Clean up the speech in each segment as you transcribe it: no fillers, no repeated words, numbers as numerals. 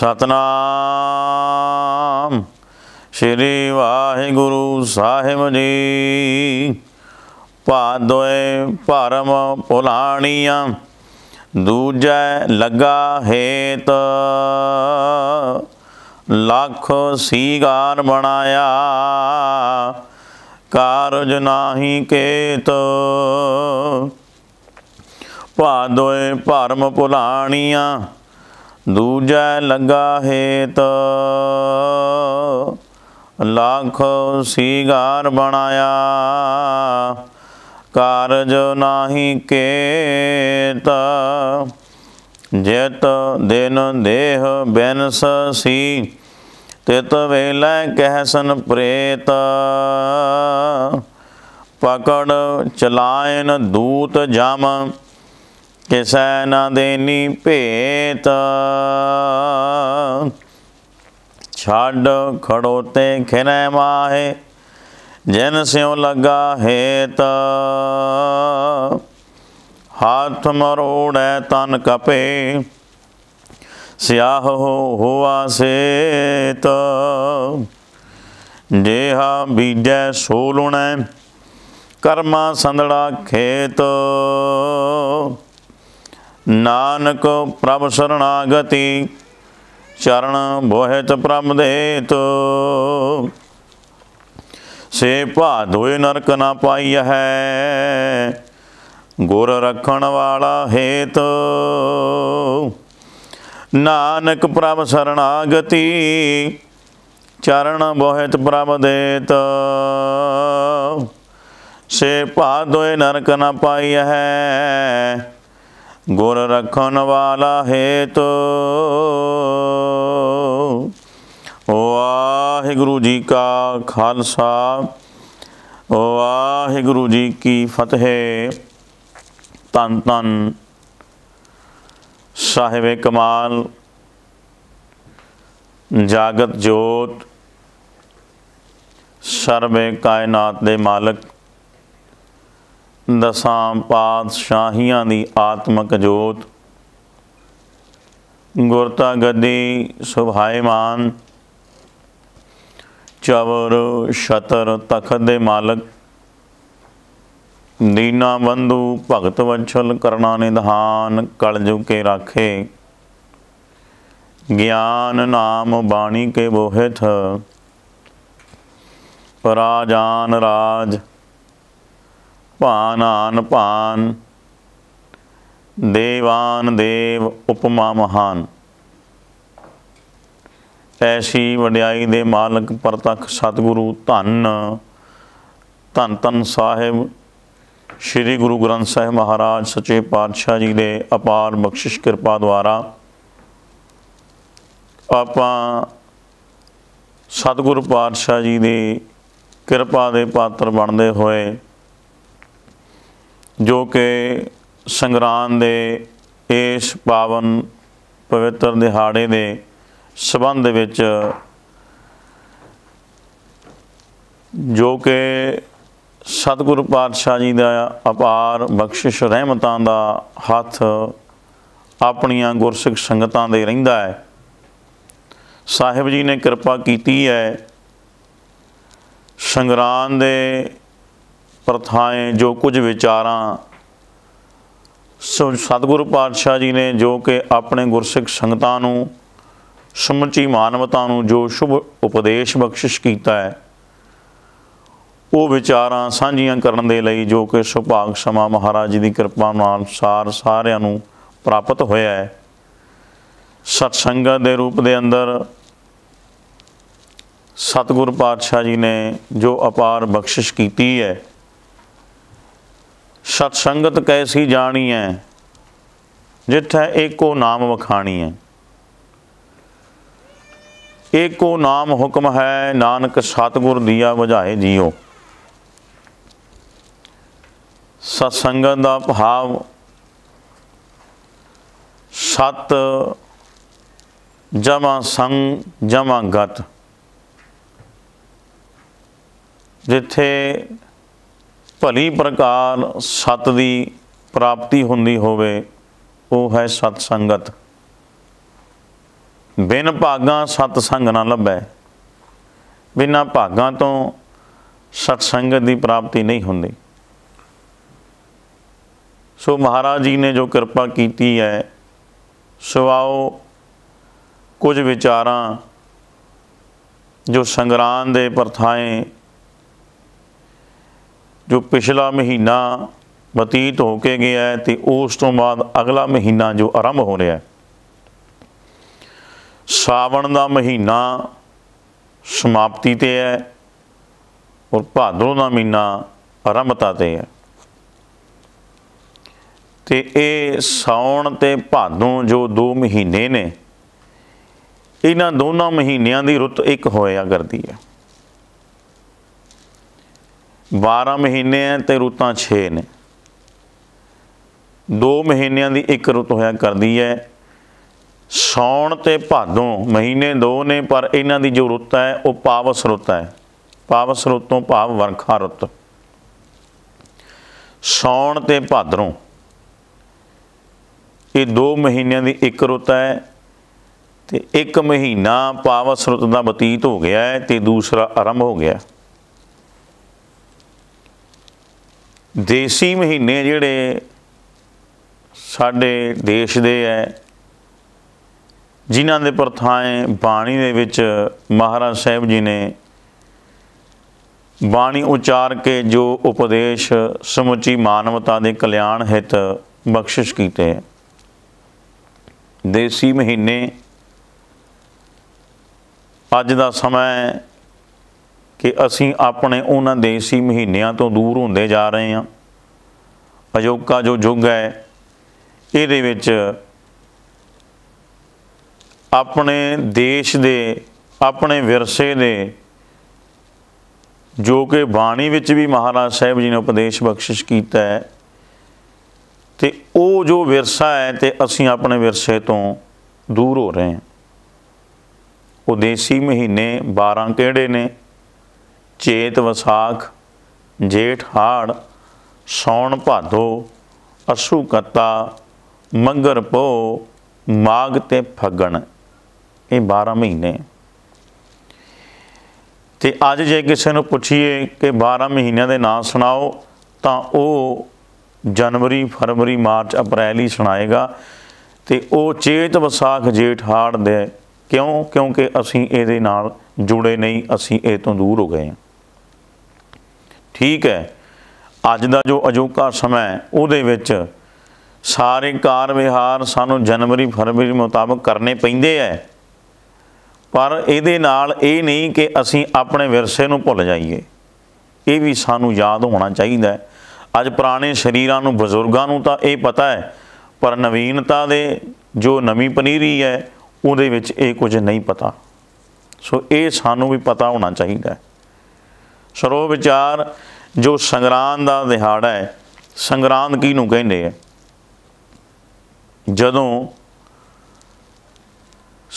सतनाम श्री वाहिगुरु साहिब जी। पादोए परम पुलाणियां दूजे लगा हेत, लाख सीगार बनाया कारज नाही केत। पादोए परम पुलाणियां दूजा लगा हेत, लाख सीगार बनाया कारज नाही केत। जेत दिन देह बेनस सी, तित वेलै कहसन प्रेत। पकड़ चलायन दूत जम, किसै न देनी भेत। छाड़ खड़ोते खिनै माहे, जिन स्यों लगा हेत। हाथ मरोड़ै तन कपे, स्याह हो हुआ सेत। जेहा बीजै सो लुणै, कर्मा संदड़ा खेत। नानक प्रभ शरणागति, चरण बोहित प्रभ देत। से भादोए नरक न पाई है, गुर रखण वाला हेत। नानक प्रभ शरणागति, चरण बोहित प्रभ देत। से भादोए नरक न पाई है, गुर रखन वाला हेतु। वाहिगुरु जी का खालसा, वाहिगुरु जी की फतेह। तन तन साहिब कमाल जागत जोत सर्बे कायनात दे मालक, दसां पातशाहियां दी आत्मक जोत। गुरता गद्दी सुभाईमान, चवर शतर तखत दे मालक। दीना बंधु भगत वछल, करना निधान कलजुग के राखे। ज्ञान नाम बाणी के बोहित, पराजान राज पान आन पान। देवान देव उपमा महान, ऐसी वड्याई दे मालक परतख सतगुरु धन धन धन साहिब श्री गुरु ग्रंथ साहिब महाराज सचे पातशाह जी दे अपार बख्शिश कृपा द्वारा आपां सतगुरु पातशाह जी दे कृपा दे पात्र बनदे होए, जो कि संगरान दे इस पावन पवित्र दिहाड़े दे संबंध विच, जो कि सतगुरु पातशाह जी दा अपार बख्शिश रहमतां दा हथ अपनियां गुरसिख संगतां दे रहिंदा है। साहिब जी ने कृपा कीती है, संगरान दे प्रथाएं जो कुछ विचारां सतगुरु पातशाह जी ने, जो कि अपने गुरसिख संगतां नूं समुची मानवता नूं जो शुभ उपदेश बख्शिश कीता है, वो विचारां सांझियां करन दे लई, जो कि सुभाग समा महाराज जी दी कृपा नाल सारिआं नूं प्राप्त होया है। सतसंगत दे रूप दे अंदर सतगुरु पातशाह जी ने जो अपार बख्शिश कीती है। सत्संगत कैसी जानी है, जिथे एको नाम वखाणी है। एको नाम हुक्म है नानक, सतगुर दिया बुझाए जियो। सत्संगत का भाव सत जमा संग जमा गत, जिथे भली प्रकार सत की प्राप्ति होंदी होवे, वो है सतसंगत। बिन भागा सतसंग ना लभे। बिना भागा तो सतसंगत की प्राप्ति नहीं होती। सो महाराज जी ने जो कृपा की है, सवाओ कुछ विचारां जो संग्रांद दे प्रथाएं जो पिछला महीना बतीत होके गया है तो उस तो बाद अगला महीना जो आरंभ हो रहा है, सावण का महीना समाप्ति ते है और भादों का महीना आरंभता ते है। तो ये साउण ते भादों जो दो महीने ने, इन्हां दोनों महीनों की रुत एक होया करती है। 12 महीने हैं तो रुतां 6 ने, दो महीनों की एक रुत होया करती है। सौण ते भादों महीने दो ने, पर इन्हां दी जो रुत है वो पावस रुत है। पावस रुत तो भाव वर्खा रुत। सौण ते भादरों ये दो महीनों की एक रुत है। तो एक महीना पावस रुत का बतीत हो गया है तो दूसरा आरंभ हो गया। देसी महीने जिहड़े साडे देश दे है, जिन्हां दे प्रथाएं बाणी दे विच महाराज साहिब जी ने बाणी उचार के जो उपदेश समुची मानवता दे कल्याण हित बख्शिश कीते है। देसी महीने अज दा समय कि असी अपने उन्हां देसी महीनों तो दूर होंदे जा रहे हैं। अजोका जो युग है इहदे विच अपने देश दे अपने विरसे दे जो कि बाणी विच भी महाराज साहिब जी ने उपदेश बख्शिश कीता है, ते ओ जो विरसा है ते असी अपने विरसे तो दूर हो रहे हैं। वो देसी महीने 12 किहड़े ने? चेत, वसाख, जेठ, हाड़, सौण, भादो, असू कत्ता, मंगर पो, माघ ते फगण। ये 12 महीने। तो अज जे किसी ने पूछिए कि 12 महीनों के नाम सुनाओ तो वह जनवरी, फरवरी, मार्च, अप्रैल ही सुनाएगा। तो वह चेत, वसाख, जेठ, हाड़ दे, क्यों? क्योंकि असी ये नाल जुड़े नहीं, असी ये तो दूर हो गए हैं। ठीक है, अज का जो अजोका समय उहदे विच सारे कार विहार सानू जनवरी फरवरी मुताबक करने पैंदे है, पर इहदे नाल ये नहीं कि असी अपने विरसे नू भुल जाइए। ये भी सानू याद होना चाहिए। अज पुराने शरीरां नू बजुर्गां नू तां ये पता है, पर नवीनता दे जो नवी पनीरी है उहदे विच ये कुछ नहीं पता। सो ये सानू भी पता होना चाहिए। सर्व विचार जो संगरांद का दिहाड़ा है, संगरांद किनू कहंदे है? जदों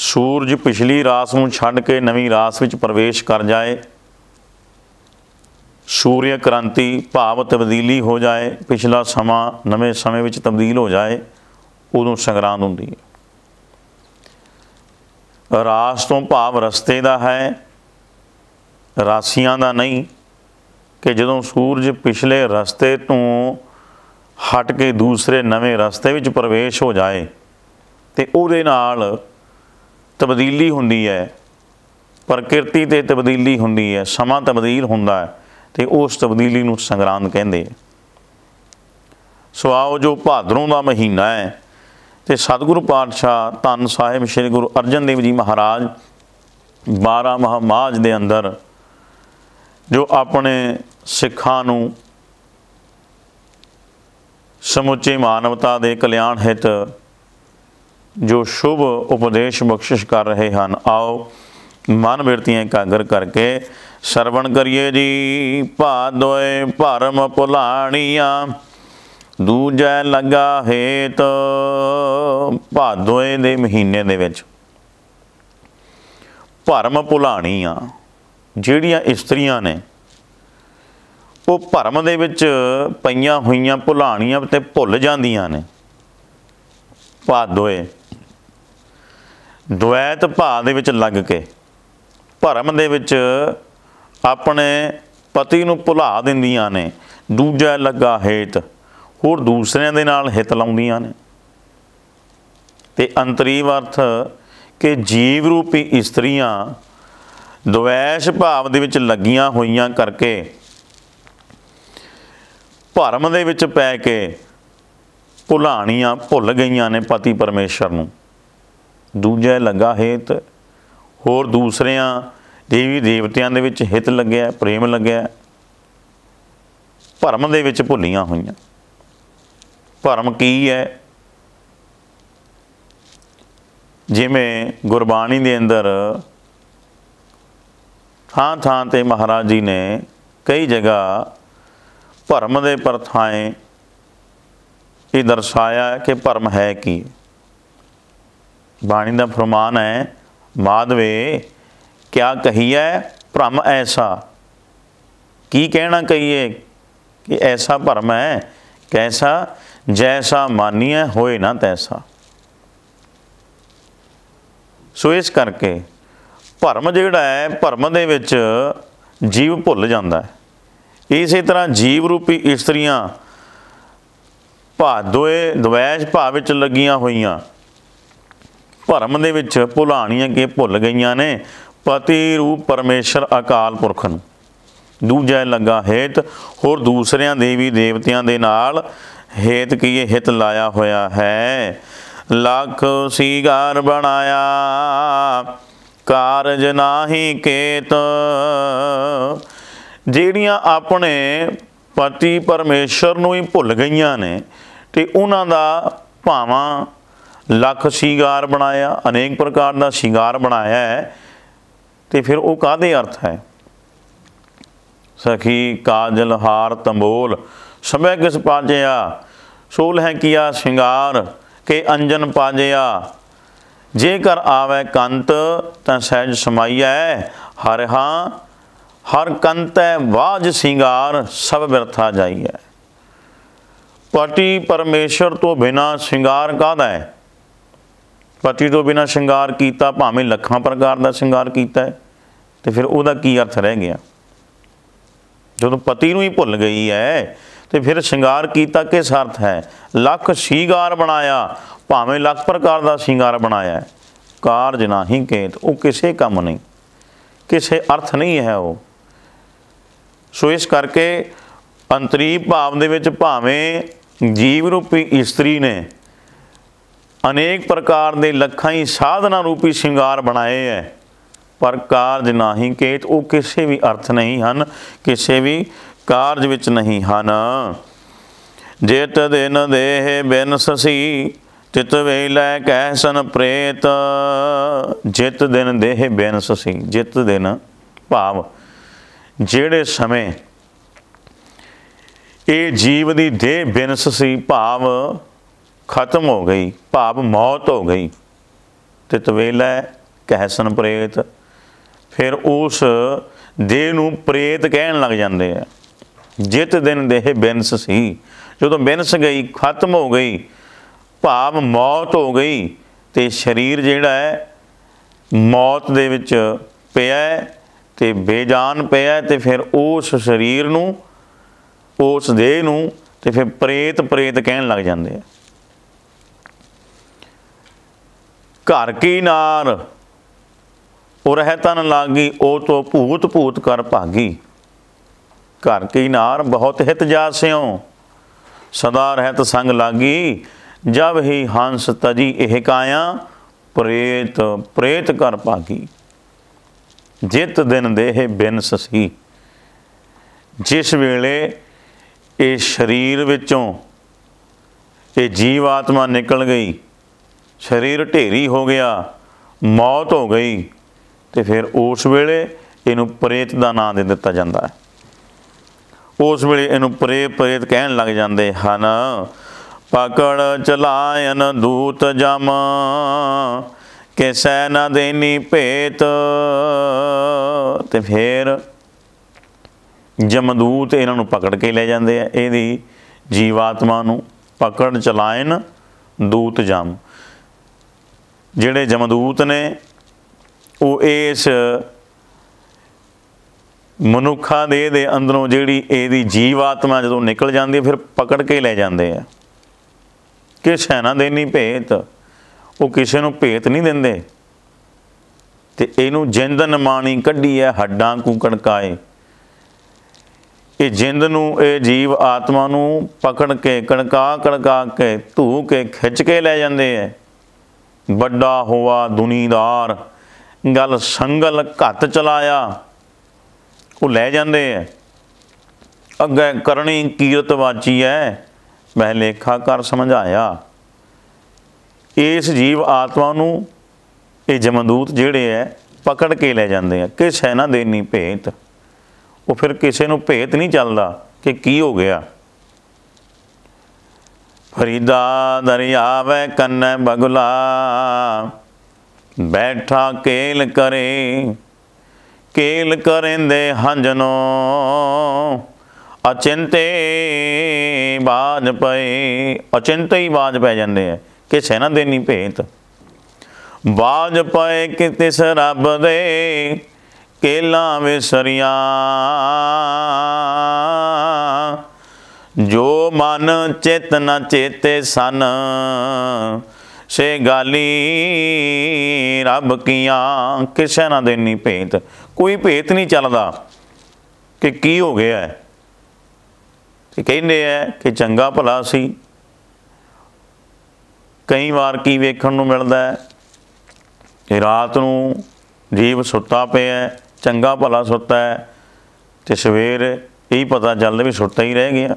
सूरज पिछली रास नूं छड्ड के नवीं रास विच प्रवेश कर जाए, सूर्य क्रांति भाव तब्दीली हो जाए, पिछला समा नवे समय विच तब्दील हो जाए, उदों संगरांद हुंदी है। रास तो भाव रस्ते का है, राशियां का नहीं, कि जदों सूरज पिछले रस्ते तो हट के दूसरे नवे रस्ते विच प्रवेश हो जाए तो उहदे नाल तब्दीली हुंदी है, प्रकृति ते तब्दीली हुंदी है, समा तब्दील हुंदा है, तो उस तब्दीली नूं संगरांद कहंदे है। सो आओ जो भादरों का महीना है तो सतगुरु पातशाह धन साहिब श्री गुरु अर्जन देव जी महाराज 12 महामाज के अंदर जो अपने सिखां नूं समुचे मानवता के कल्याण हित जो शुभ उपदेश बख्शिश कर रहे हैं। आओ मन बिरतियां एकागर करके सरवण करिए जी। भादोए भरम भुलाणियां दूजा लगा हेत। भादोए दे महीने दे विच भरम भुलाणियां जिहड़ियां इस्त्रियां ने वो भरम दे विच पईयां होईयां भुलाणियां ते भुल जांदियां ने। भादोए द्वैत भाव दे विच लग के भरम दे विच अपने पति नूं भुला दिंदियां ने। दूजा लगा हेत, होर दूसरिਆਂ ਦੇ ਨਾਲ हित लाउंदियां ने। ते अंतरीव अर्थ कि जीव रूपी इस्त्रियां द्वैश भाव दे विच लगियां होइयां करके भरम दे विच पै के भुलाणियां भुल गईयां ने पति परमेशर नूं। दूजा लगा हेत, होर दूसरियां देवी देवतियां दे विच हित लग्या, प्रेम लग्या, भरम दे विच भुलियां होइयां। भरम की है? जिमें गुरबाणी दे अंदर थां थां ते महाराज जी ने कई जगह भरम दे परथाएं ये दर्शाया कि भरम है की। बाणी का फरमान है, माधवे क्या कहिए भ्रम ऐसा, की कहना कहिए कि ऐसा भरम है। कैसा? जैसा मानिए होए ना तैसा। सो इस करके भरम जिहड़ा है, भरम दे विच जीव भुल जाता है। इस तरह जीव रूपी इस्त्रियां भादोए द्वैश भाव विच लगियां होइयां भरम दे विच भुलाणियां के भुल गईयां ने पति रूप परमेश्वर अकाल पुरख नूं। दूजा लगा हेत, होर दूसरियां देवी देवतियां दे नाल हेत की हित लाया होया है। लाख सिगार बनाया कारज नाही केत, जेड़ियां अपने पति परमेश्वर नूं ही भुल गईयां ने ते उन्हां दा भावां लख सिगार बनाया, अनेक प्रकार का सिगार बनाया है। तो फिर वो कादे अर्थ है? सखी काजल हार तंबोल समय किस पाजया, सोल है किया श्रृंगार के अंजन पाजया। जेकर आवे कंत त सहज समाई है, हर हाँ हर कंत वाज श्रृंगार सब व्यर्था जाइए। पति परमेश्वर तो बिना श्रृंगार कादा है? पति तो बिना श्रृंगार किया भावें लखां प्रकार का श्रृंगार किया, तो फिर उसका की अर्थ रह गया? जो पति नूं ही भुल गई है तो फिर श्रृंगार किया किस अर्थ है? लख श्रृंगार बनाया भावें लख प्रकार का श्रृंगार बनाया, कारज नहीं केत, वो किसी काम नहीं, किसी अर्थ नहीं है वो। सो इस करके अंतरी भाव दे विच भावें जीव रूपी इस्त्री ने अनेक प्रकार के लखां ही साधना रूपी श्रृंगार बनाए है, पर कारज नहीं केत, वो किसी भी अर्थ नहीं हन, किसी भी कारज विच नहीं हन। जेत दिन देह बिन ससी तित वेलै कहसन प्रेत, जित दिन देह बिन ससी। जित दिन भाव जेड़े समय ये जीव की देह बिन ससी भाव खत्म हो गई, भाव मौत हो गई, तित वेलै कहसन प्रेत, फिर उस देह नूं प्रेत कहन लग जाते हैं। जित दिन देह बिनस सी, जो बिनस गई, खत्म हो गई, भाव मौत हो गई, तो शरीर जिहड़ा है मौत दे विच पिया है, ते बेजान पिया है, ते फिर उस शरीर नूं, उस देह नूं ते फिर प्रेत प्रेत कहन लग जाते हैं। घर की नार और है तन लागी, ओ तो भूत भूत कर भागी। घर की नार बहुत हित जा स्यों, सदा रहत संग लागी, जब ही हंस तजी एह काया प्रेत प्रेत कर भागी। जित दिन देह बिनस सी, जिस वेले ये शरीर विचों ये जीव आत्मा निकल गई, शरीर ढेरी हो गया, मौत हो गई, तो फिर उस वेले इनू प्रेत का नाम दे दिता जाता है। उस वेले इनू प्रेत प्रेत कहन लग जाते हैं। पकड़ चलायन दूत जम किसै न देनी भेत, तो फिर जमदूत इन्हों पकड़ के ले जाते हैं, यदि जीवात्मा नू। पकड़ चलायन दूत जम जिहड़े जमदूत ने वो इस मनुखा दे अंदरों जिहड़ी इहदी जीवात्मा जदों निकल जाती है फिर पकड़ के लै जाते हैं कि सैना देनी भेत वो किसी को भेत नहीं देंदे ते इनू जिंदन माणी कढ़ी है हड्डां कूकण काए। ये जिंद नू ये जीव आत्मा नू पकड़ के कणका कणका के धू के खिच के लै जाते है। बड़ा होआ दुनीदार गल संगल घत चलाया वो लै जाते है। अगे करनी कीरत वाची है मैं लेखा कर समझाया। इस जीव आत्मा नू ये जमदूत जिहड़े है पकड़ के लै जाते हैं कि सैना देनी भेत। वो फिर किसी को भेत नहीं चलता कि की हो गया। फरीदा दरिया वे कन्न बगुला बैठा केल करे केल करेंदे हंजनो अचिंते बाज पए। अचिंते ही बाज पै जाते हैं कि सैना देनी भेत। बाज पाए कि तिस रब दे केला विसरिया जो मन चेत न चेते सन से गाली रब किया। किसे ना देनी भेत। कोई भेत नहीं चलता कि की हो गया है। कहते हैं कि चंगा भला सी। कई बार की वेखण नूं मिलदा है कि रात नूं जीव सुत्ता पिया है, चंगा भला सुत्ता है तो सवेरे यही पता चलता भी सुत्ता ही रह गया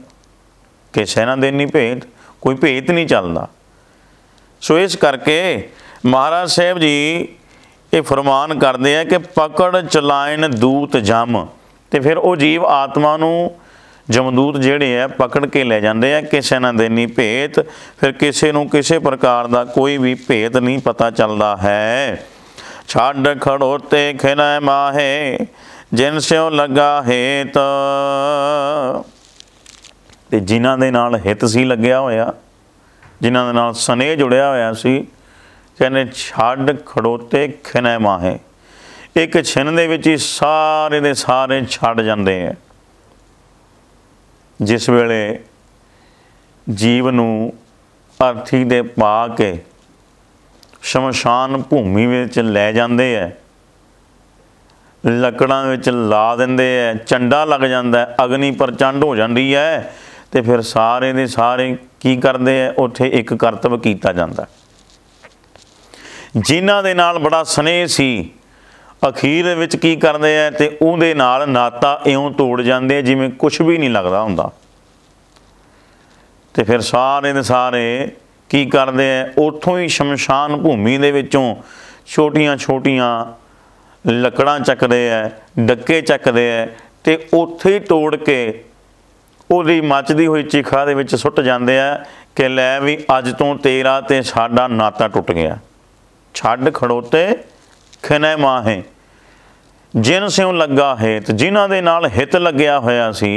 कि सैना देनी भेत। कोई भेत नहीं चलता। सो इस करके महाराज साहब जी ये फरमान करते हैं कि पकड़ चलायन दूत जम। तो फिर वो जीव आत्मा नूं जमदूत जिहड़े है पकड़ के लै जाते हैं कि सैना देनी भेत। फिर किसी को किसी प्रकार का कोई भी भेत नहीं पता चलता है। छड़ खड़ोते खिलै माहे जिन स्यों लगा हेत। ते जिन्हां दे नाल हित सी लग्या होया, जिन्हां दे नाल सनेह जुड़िया होया सी, कहने छड़ खड़ोते खिनै माहे। एक छिन दे विच ही सारे दे सारे छड़ जाते हैं। जिस वेले जीव नू अर्थी दे पा के शमशान भूमि विच लै जांदे है, लकड़ां विच ला दिंदे है, चंडा लग जांदा है, अग्नि प्रचंड हो जांदी है। तो फिर सारे दे सारे की करदे है, उत्थे एक करतब कीता जांदा। जिन्हां दे नाल बड़ा स्नेह सी अखीर विच की करदे है ते उहदे नाल नाता इउं तोड़ जांदे है जिवें कुछ भी नहीं लगदा हुंदा। ते फिर सारे दे सारे की करदे है उत्थों ही शमशान भूमि दे विचों छोटियां छोटियां लकड़ां चकदे है, डक्के चकदे है ते उत्थे ही तोड़ के उहदी मचदी होई चिखा दे विच सुट जांदे है कि लै वी अज तों तेरा ते साडा नाता टुट गया। छड़ खड़ोते खिनै माहे जिन स्यों लगा हेत। जिन्हां दे नाल हित लग्या होया सी,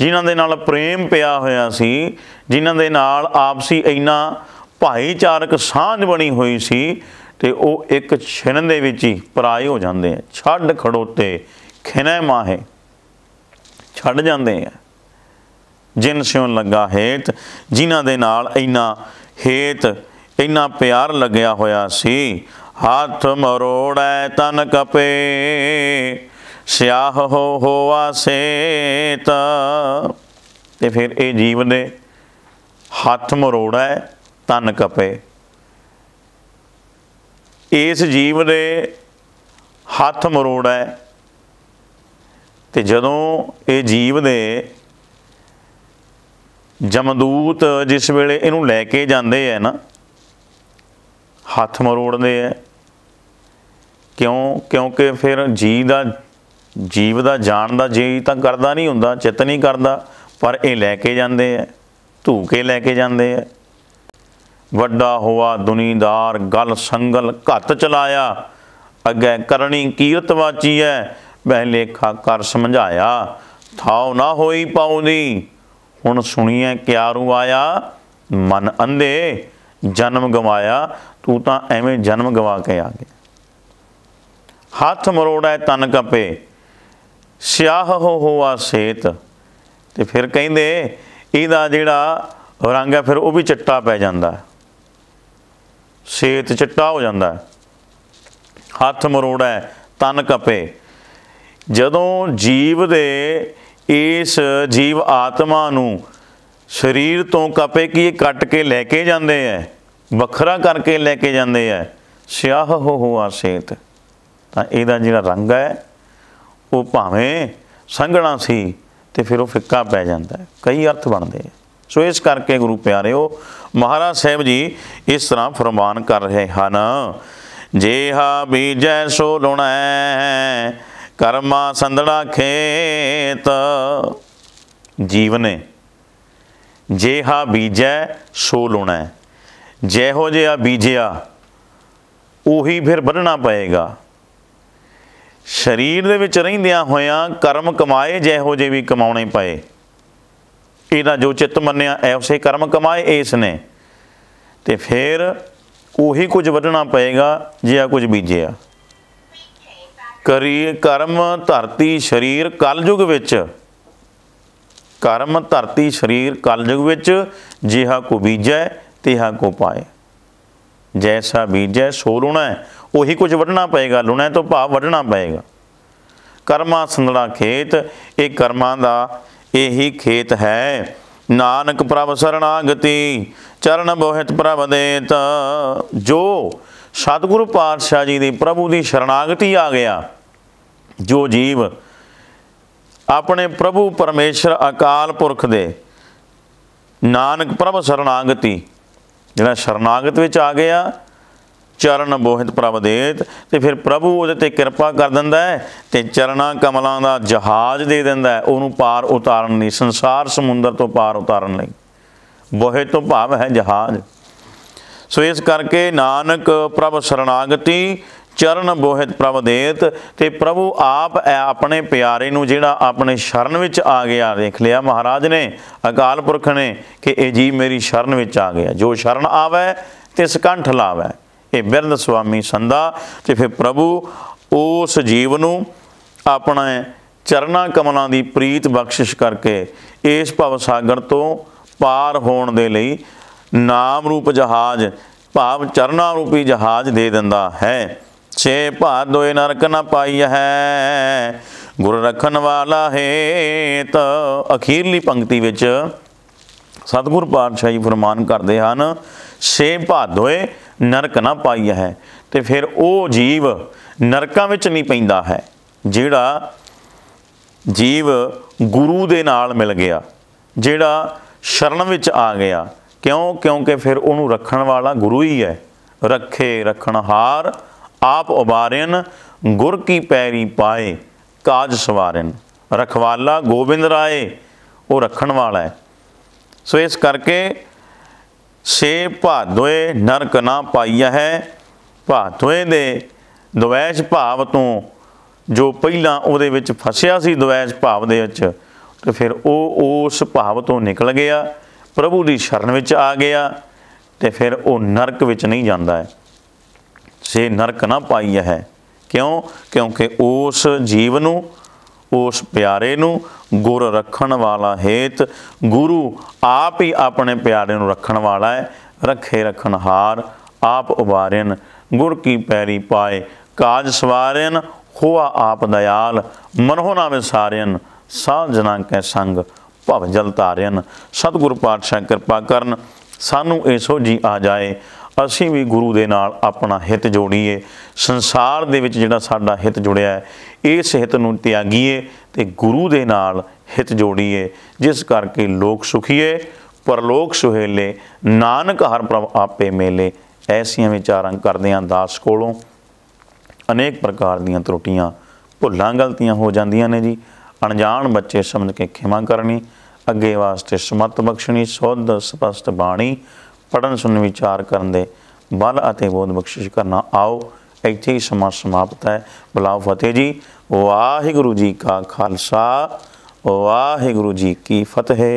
जिन्हां दे नाल प्रेम पिया होया सी, जिन्हां दे नाल आपसी इन्ना भाईचारक सांझ बनी हुई सी, ते वो एक छिन दे विच ही पराए हो जाते हैं। छड़ खड़ोते खिनै माहे, छड़ जाते हैं जिन स्यों लगा हेत। जिन्हां दे नाल इन्ना हेत इन्ना प्यार लग्या होया सी। हाथ मरोड़ै तन कपे स्याह होआ सेत। ते फिर ये जीव दे हाथ मरोड़ै तन कपे। इस जीव दे हाथ मरोड़ै ते जदों ये जीव दे जमदूत जिस वेले इनू लैके जांदे है ना, हाथ मरोड़दे है। क्योंकि फिर जीव दा जान दा जी तां करदा नहीं हुंदा, चित नहीं करदा, पर ये लैके जांदे है, धू के लैके जांदे है। वड्डा होआ दुनीदार गल संगल घत चलाया, अगे करनी कीरत वाची है मैं लेखा कर समझाया। थाव ना होई पाउंदी हुण सुणिए क्यारू आया मन अंधे जन्म गवाया, तू तो एवें जन्म गवा के आ गया। हाथ मरोड़ा तन कपे, स्याह होआ सेत। तो फिर कहिंदे इहदा जिहड़ा रंग है फिर वह भी चिट्टा पै जाता है, सेत चिट्टा हो जाता है। हाथ मरोड़ा तन कपे, जदों जीव दे इस जीव आत्मा नूं शरीर तो कपे की कट के लैके जाते हैं, वखरा करके लैके जाते हैं। स्याह होआ सेत, तो इहदा जिहड़ा रंग है वो भावें संघना सी तो फिर वह फिक्का पै जाता है, कई अर्थ बनते हैं। सो इस करके गुरु प्यारे हो महाराज साहब जी इस तरह फरमान कर रहे हैं। जेहा बीजै सो लुणै, कर्मा संदड़ा खेत। जीव ने जेहा बीजै सो लुणै, जेहो जिहा बीजिया उही फिर बढ़ना पएगा। शरीर दे विच रहिंदियां होइयां कर्म कमाए जिहो जे भी कमाने पए, इहदा जो चित्त मन्निया ऐसे कर्म कमाए इसने, तो फिर उही कुछ वढ़ना पएगा जिहा कुछ बीजिया। करी कर्म धरती शरीर कलयुग विच, कर्म धरती शरीर कलयुग विच जिहा को बीजै तिहा को पाए। जैसा बीजै सो लुणै, उही कुछ वढ़ना पएगा। लुणै तो भाव वढ़ना पएगा। कर्मा संदड़ा खेत, ये कर्मा का यही खेत है। नानक प्रभ शरणागति, चरण बोहित प्रभ देत। जो सतगुरु पातशाह जी की प्रभु की शरणागति आ गया, जो जीव अपने प्रभु परमेश्वर अकाल पुरख दे नानक प्रभ शरणागति जिहड़ा शरणागत विच आ गया, चरण बोहित प्रभ देत, तो फिर प्रभु उहदे किरपा कर दिंदा है ते चरणा कमलों का जहाज दे दिंदा है उहनूं पार उतारन लई, संसार समुंदर तो पार उतारन लई। बोहित तो भाव है जहाज। सो इस करके नानक प्रभ शरणागति, चरण बोहित प्रभ देत, ते प्रभु आप अपने प्यारे नूं जिहड़ा अपने शरण विच आ गया। देख लिया महाराज ने, अकाल पुरख ने कि ये जीव मेरी शरण विच आ गया। जो शरण आवे तिस कंठ लावै, ये बिरद स्वामी संधा। तो फिर प्रभु उस जीव नूं अपने चरणा कमलों की प्रीत बख्शिश करके इस भव सागर तो पार होने दे लई नाम रूप जहाज भाव चरणा रूपी जहाज दे दिंदा है। छे भात दोए नरक न पाई है, गुर रखन वाला हेत। अखीरली पंक्ति विच सतगुर पातशाह जी फरमान करते हैं, छे भात दोए नरक न पाई है। तो फिर वो जीव नरकों में नहीं पैंदा है जिहड़ा जीव गुरु दे नाल मिल गया, जिहड़ा शरण विच आ गया। क्यों? क्योंकि फिर उन्होंने रखण वाला गुरु ही है। रखे रखणहार आप उबारेन, गुर की पैरी पाए काज सवारेन। रखवाला गोबिंद राय, वो रखण वाला है। सो इस करके से भादोए नरक ना पाइया है। भादोए दे द्वैश भाव तो जो पहला उहदे विच फसिया सी, द्वैश भाव दे विच, तो फिर वो उस भाव तो निकल गया, प्रभु की शरण विच आ गया, तो फिर वो नरक विच नहीं जाता है। से नरक ना पाई है। क्यों? क्योंकि उस जीव नूं उस प्यारे नूं गुर रखण वाला हेत, गुरु आप ही अपने प्यारे नूं रखण वाला है। रखे रखणहार आप उबारेन, गुर की पैरी पाए काज सवारेन। होआ आप दयाल, मनहो ना विसारेन, साजना कै संग भव जल तारेन। सतगुर पातशाह कृपा करन, सानू इसो जी आ जाए, असीं भी गुरु दे नाल अपना हित जोड़ीए। संसार दे विच जिहड़ा साडा हित जुड़िया है इस हित नूं त्यागीए ते गुरु दे नाल हित जोड़ीए, जिस करके लोक सुखीए परलोक सुहेले। नानक हर प्रभ आपे मेले। ऐसियां विचारां करदियां दास कोलों अनेक प्रकार दीयां त्रुटियां भुल्लां गलतियां हो जांदियां ने जी। अणजाण बच्चे समझ के खिमा करनी, अगे वास्ते समत बख्शनी। शुद्ध स्पष्ट बाणी पढ़न सुन विचार करन दे बल अते बोध बख्शिश करना। आओ इत्थे ही समा समाप्त है। बुलाओ फतेह जी। वाहिगुरु जी का खालसा, वाहिगुरु जी की फतेह।